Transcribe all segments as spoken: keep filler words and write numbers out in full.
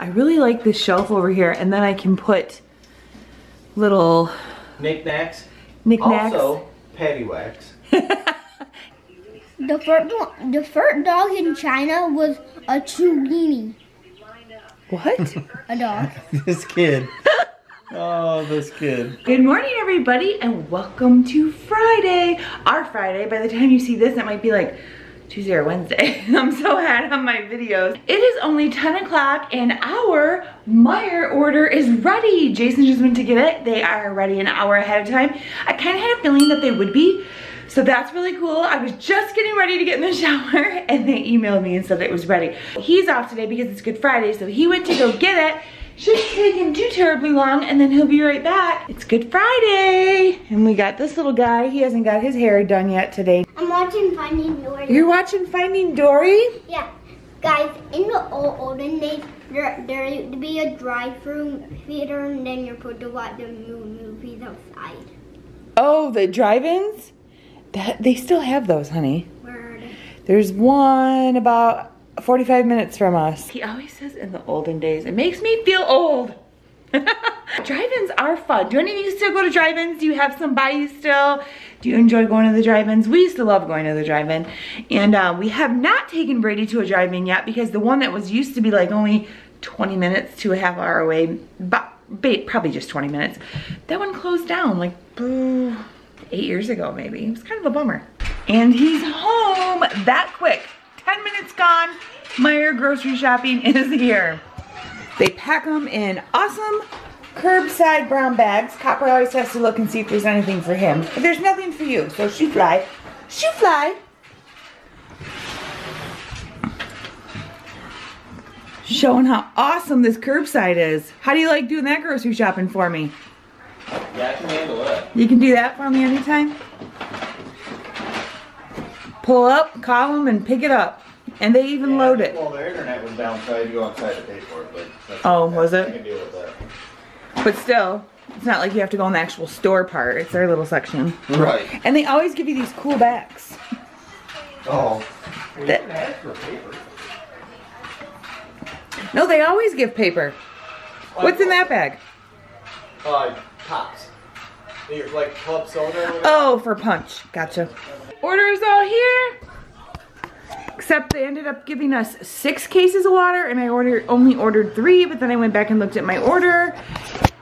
I really like this shelf over here, and then I can put little knickknacks. Knickknacks. Also, paddywhacks. The first, the first dog in China was a Chihuahua. What? A dog. This kid. Oh, this kid. Good morning, everybody, and welcome to Friday. Our Friday. By the time you see this, it might be like Tuesday or Wednesday. I'm so hot on my videos. It is only ten o'clock and our Meijer order is ready. Jason just went to get it. They are ready an hour ahead of time. I kind of had a feeling that they would be. So that's really cool. I was just getting ready to get in the shower and they emailed me and said it was ready. He's off today because it's Good Friday, so he went to go get it. Shouldn't take him too terribly long and then he'll be right back. It's Good Friday. And we got this little guy. He hasn't got his hair done yet today. I'm watching Finding Dory. You're watching Finding Dory? Yeah. Guys, in the old, olden days, there, there used to be a drive-through theater and then you're supposed to watch the movies outside. Oh, the drive-ins? That, they still have those, honey. Word. There's one about forty-five minutes from us. He always says in the olden days. It makes me feel old. Drive-ins are fun. Do any of you still go to drive-ins? Do you have somebody still? Do you enjoy going to the drive-ins? We used to love going to the drive-in. And uh, we have not taken Brady to a drive-in yet because the one that was used to be like only twenty minutes to a half hour away, but probably just twenty minutes, that one closed down like mm, eight years ago maybe. It was kind of a bummer. And he's home that quick. ten minutes gone. Meijer grocery shopping is here. They pack them in awesome curbside brown bags. Copper always has to look and see if there's anything for him. But there's nothing for you, so shoo fly. Shoo fly. Showing how awesome this curbside is. How do you like doing that grocery shopping for me? Yeah, I can handle it. You can do that for me anytime? Pull up, call them, and pick it up. And they even yeah, load it. Well, their internet was down, so I had to go outside to pay for it. But that's oh, was it? I can deal with that. But still, it's not like you have to go in the actual store part. It's their little section. Right. And they always give you these cool bags. Oh. Well, that, you can ask for paper. No, they always give paper. Like, what's in that bag? Uh, Pops. They're like club soda. Oh, for punch. Gotcha. Order's all here, except they ended up giving us six cases of water and I ordered only ordered three, but then I went back and looked at my order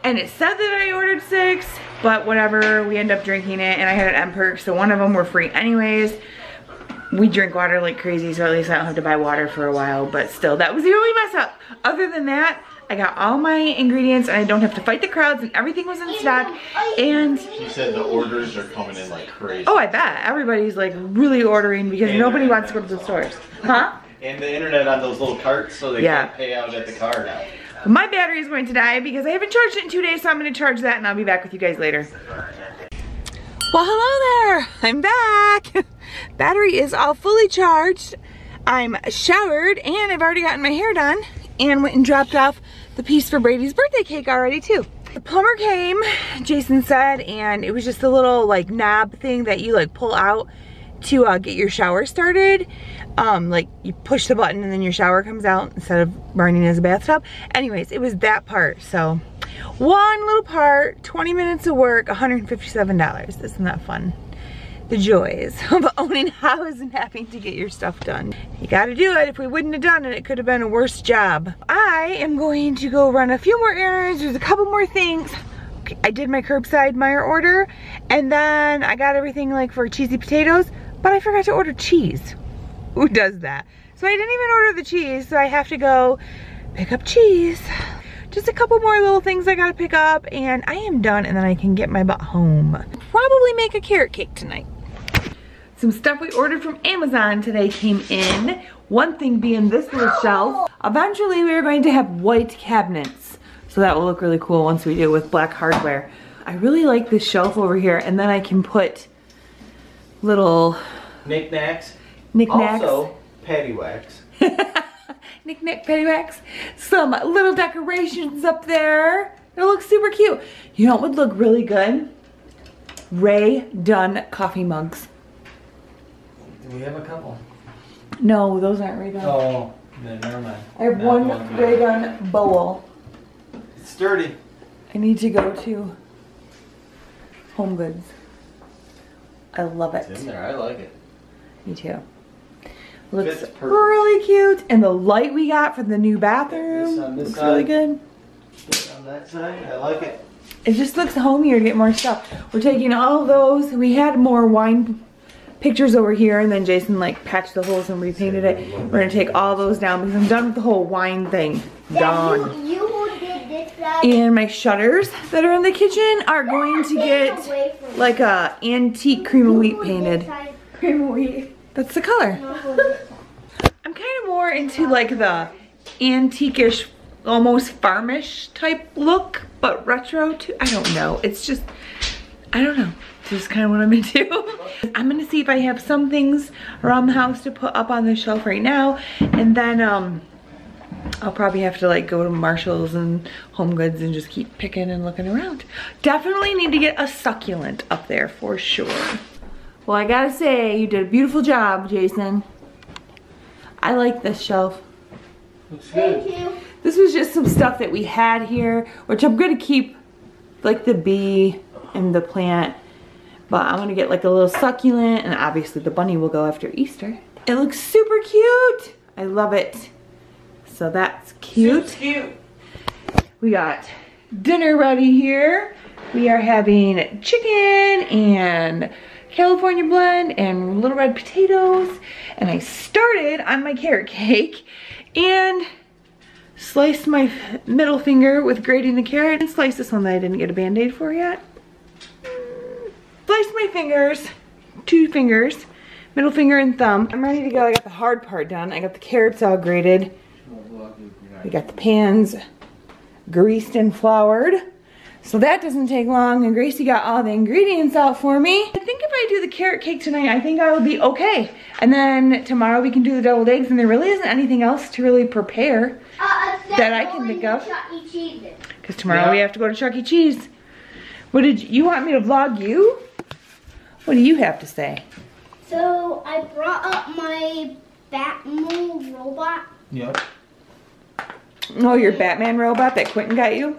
and it said that I ordered six, but whatever, we end up drinking it and I had an M perk, so one of them were free anyways. We drink water like crazy, so at least I don't have to buy water for a while, but still, that was the only mess up. Other than that, I got all my ingredients and I don't have to fight the crowds and everything was in stock. And she said the orders are coming in like crazy. Oh, I bet. Everybody's like really ordering because and nobody wants to go to the stores. Huh? And the internet on those little carts, so they yeah. can't pay out at the car now. My battery is going to die because I haven't charged it in two days, so I'm going to charge that and I'll be back with you guys later. Well, hello there. I'm back. Battery is all fully charged. I'm showered and I've already gotten my hair done. And went and dropped off the piece for Brady's birthday cake already too. The plumber came, Jason said, and it was just a little like knob thing that you like pull out to uh, get your shower started. Um, like you push the button and then your shower comes out instead of running as a bathtub. Anyways, it was that part. So one little part, twenty minutes of work, one hundred fifty-seven dollars. Isn't that fun? The joys of owning a house and having to get your stuff done. You gotta do it. If we wouldn't have done it, it could have been a worse job. I am going to go run a few more errands. There's a couple more things. Okay, I did my curbside Meijer order and then I got everything like for cheesy potatoes, but I forgot to order cheese. Who does that? So I didn't even order the cheese, so I have to go pick up cheese. Just a couple more little things I gotta pick up and I am done and then I can get my butt home. Probably make a carrot cake tonight. Some stuff we ordered from Amazon today came in. One thing being this little shelf. Eventually we are going to have white cabinets. So that will look really cool once we do with black hardware. I really like this shelf over here and then I can put little knickknacks. Knickknacks. Also paddywhacks. Knick-knack paddywhacks. Some little decorations up there. It'll look super cute. You know what would look really good? Ray Dunn coffee mugs. We have a couple. No, those aren't Ray Dunn. Oh. No, never mind. I have Not one, one Ray Dunn bowl. It's dirty. I need to go to Home Goods. I love it. It's in there. I like it. Me too. Looks really cute. And the light we got for the new bathroom. This on this looks side. Really good. This on that side. I like it. It just looks homier to get more stuff. We're taking all those. We had more wine pictures over here, and then Jason like patched the holes and repainted it. We're gonna take all those down because I'm done with the whole wine thing. Done. And my shutters that are in the kitchen are going to get like a antique cream of wheat painted. Cream of wheat. That's the color. I'm kind of more into like the antique-ish, almost farmish type look, but retro too. I don't know. It's just, I don't know. It's just kind of what I'm into. I'm gonna see if I have some things around the house to put up on the shelf right now, and then um, I'll probably have to like go to Marshall's and Home Goods and just keep picking and looking around. Definitely need to get a succulent up there for sure. Well, I gotta say, you did a beautiful job, Jason. I like this shelf. Looks good. Thank you. This was just some stuff that we had here, which I'm gonna keep, like the bee and the plant, but I'm gonna get like a little succulent, and obviously the bunny will go after Easter. It looks super cute. I love it. So that's cute. So cute. We got dinner ready here. We are having chicken and California blend and little red potatoes. And I started on my carrot cake and sliced my middle finger with grating the carrot, and sliced this one that I didn't get a band-aid for yet. Sliced my fingers, two fingers, middle finger and thumb. I'm ready to go. I got the hard part done. I got the carrots all grated. We got the pans greased and floured. So that doesn't take long, and Gracie got all the ingredients out for me. I think if I do the carrot cake tonight, I think I will be okay. And then tomorrow we can do the deviled eggs, and there really isn't anything else to really prepare uh, that I can think of. Because tomorrow yeah. we have to go to Chuck E. Cheese. What did you, you want me to vlog you? What do you have to say? So I brought up my Batman robot. Yep. Oh, your Batman robot that Quentin got you?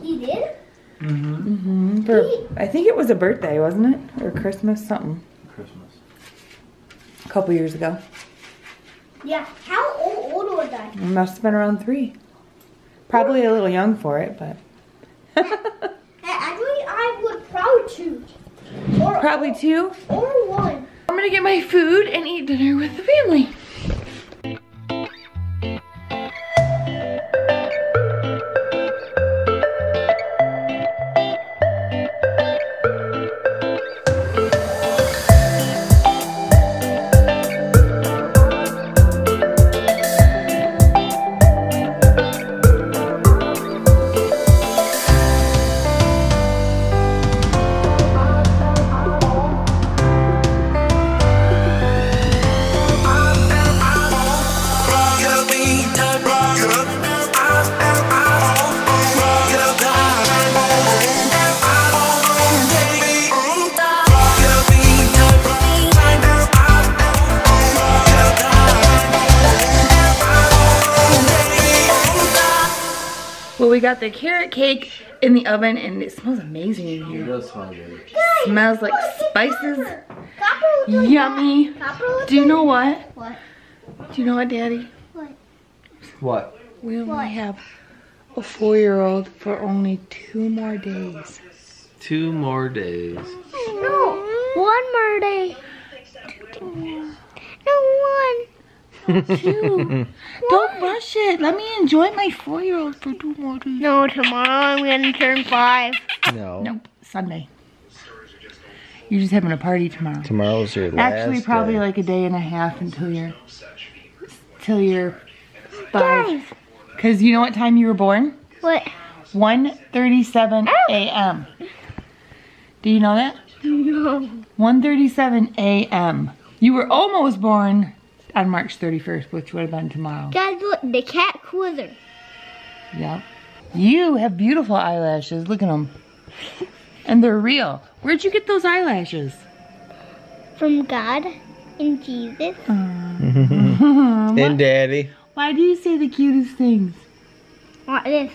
He did? Mm-hmm. Mm-hmm. For, he, I think it was a birthday, wasn't it? Or Christmas, something. Christmas. A couple years ago. Yeah. How old, old was I? It must have been around three. Probably a little young for it, but. Actually, I would probably two. Or, probably two? Or one. I'm going to get my food and eat dinner with the family. We got the carrot cake in the oven, and it smells amazing in here. It does smell good. Smells like spices. Yummy. Do you know what? What? Do you know what, Daddy? What? What? We only have a four-year-old for only two more days. Two more days. No, one more day. Two. No, one. Don't rush it. Let me enjoy my four-year-old for two more days. No, tomorrow I'm gonna turn five. No. Nope. Sunday. You're just having a party tomorrow. Tomorrow's your last Actually, probably day. Like a day and a half until you're, till you're five. Because you know what time you were born? What? one thirty-seven A M Do you know that? No. one thirty-seven A M You were almost born on March thirty-first, which would have been tomorrow. Guys, look, the cat quizzer. Yep. You have beautiful eyelashes. Look at them. And they're real. Where'd you get those eyelashes? From God and Jesus. Uh, and Daddy. Why do you say the cutest things? What is?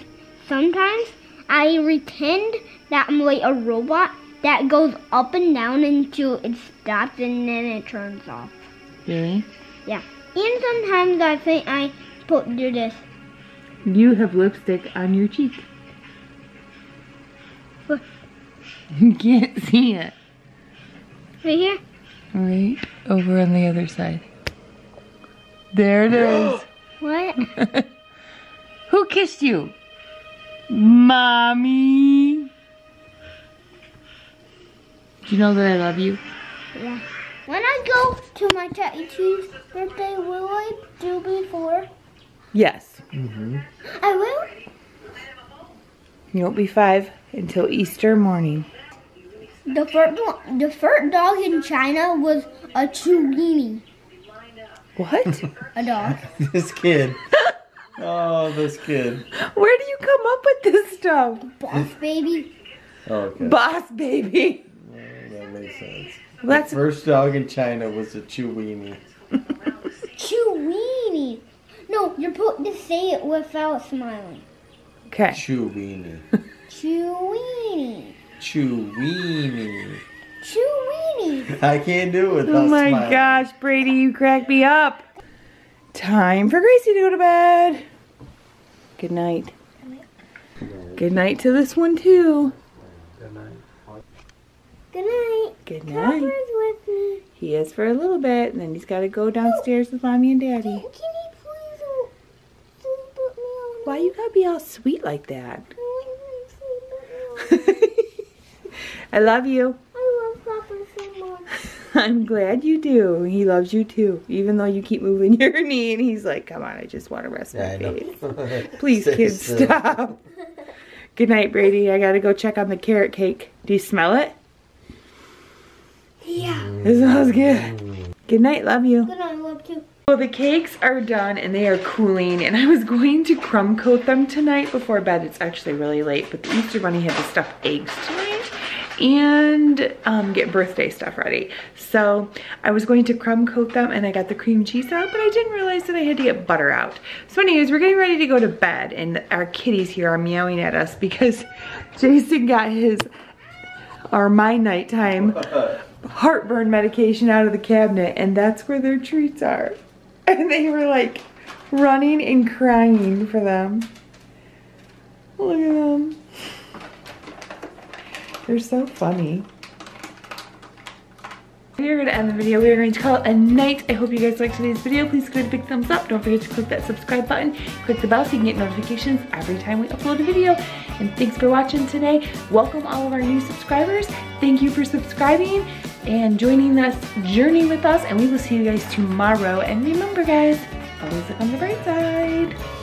Sometimes I pretend that I'm like a robot that goes up and down until it stops and then it turns off. Really? Yeah. And sometimes I think I put do this. You have lipstick on your cheek. What? You can't see it. Right here? Right over on the other side. There it is. What? Who kissed you? Mommy. Do you know that I love you? Yeah. When I go to my Chuck E. Cheese birthday, will I do before? Yes. Mm-hmm. I will? You won't be five until Easter morning. The first, the first dog in China was a Chugini. What? A dog. This kid. Oh, this kid. Where do you come up with this stuff? Boss Baby. Oh, okay. Boss Baby. Oh, that makes sense. Well, the first dog in China was a Chewini. Chewini. No, you're supposed to say it without smiling. Okay. Chewini. Chewini. Chewini. Chewini. I can't do it without smiling. Oh my gosh, Brady, you crack me up. Time for Gracie to go to bed. Good night. Good night to this one too. Good night. Good night. Good night. Copper's with me. He is for a little bit, and then he's got to go downstairs oh. with Mommy and Daddy. Can, can you please oh, put me on? Why you gotta be all sweet like that? I love you. I love Papa so much. I'm glad you do. He loves you too, even though you keep moving your knee, and he's like, "Come on, I just want to rest yeah, my face." Please, kids, so. Stop. Good night, Brady. I gotta go check on the carrot cake. Do you smell it? Yeah. It smells good. Good night, love you. Good night, love you. Well, the cakes are done and they are cooling, and I was going to crumb coat them tonight before bed. It's actually really late, but the Easter Bunny had to stuff eggs tonight and um, get birthday stuff ready. So I was going to crumb coat them, and I got the cream cheese out, but I didn't realize that I had to get butter out. So anyways, we're getting ready to go to bed, and our kitties here are meowing at us because Jason got his, or my nighttime, heartburn medication out of the cabinet, and that's where their treats are. And they were like running and crying for them. Look at them. They're so funny. We are going to end the video. We are going to call it a night. I hope you guys liked today's video. Please give it a big thumbs up. Don't forget to click that subscribe button. Click the bell so you can get notifications every time we upload a video. And thanks for watching today. Welcome all of our new subscribers. Thank you for subscribing and joining this journey with us. And we will see you guys tomorrow. And remember guys, always look on the bright side.